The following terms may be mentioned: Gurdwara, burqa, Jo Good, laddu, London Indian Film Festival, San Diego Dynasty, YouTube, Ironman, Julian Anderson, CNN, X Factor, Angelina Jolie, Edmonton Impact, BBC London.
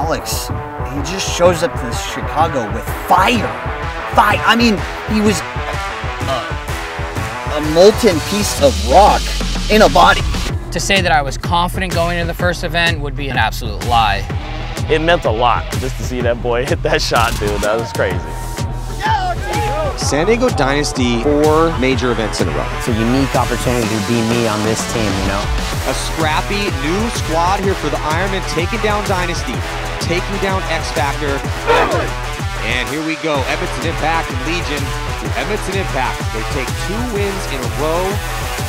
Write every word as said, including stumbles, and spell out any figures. Alex, he just shows up to Chicago with fire. Fire. I mean, he was a, a molten piece of rock in a body. To say that I was confident going into the first event would be an absolute lie. It meant a lot just to see that boy hit that shot, dude. That was crazy. San Diego Dynasty, four major events in a row. It's a unique opportunity to be me on this team, you know? A scrappy new squad here for the Ironman, taking down Dynasty, taking down X Factor. And here we go, Edmonton Impact and Legion. Edmonton Impact, they take two wins in a row.